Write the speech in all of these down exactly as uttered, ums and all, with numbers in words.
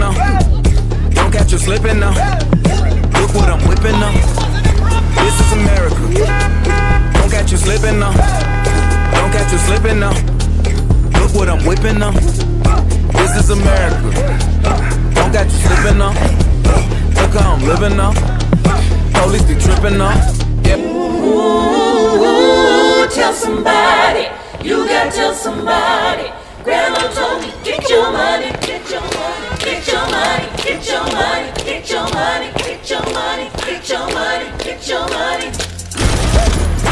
Don't catch you slipping now. Look what I'm whipping now. This is America. Don't catch you slipping now. Don't catch you slipping now. Look what I'm whipping now. This is America. Don't catch you slipping now. Look how I'm living now. Police be tripping now. Yeah. Ooh, tell somebody. You gotta tell somebody. Grandma told me, get your money, get your money, get your money, get your money, get your money, get your money, get your money, get your money.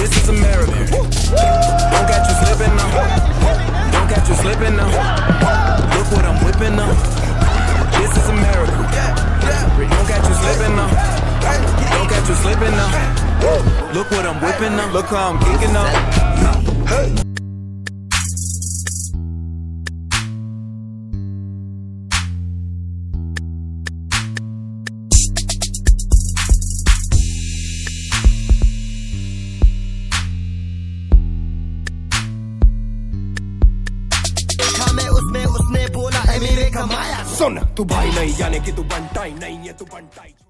This is America. Don't catch you slipping now. Don't catch you slipping now. Look what I'm whipping now. This is America. Don't catch you slipping now. Don't catch you slipping now. Look what I'm whipping now. Look how I'm kicking now. सुन तू भाई नहीं जाने कि तू बनता ही नहीं है, तू बनता ही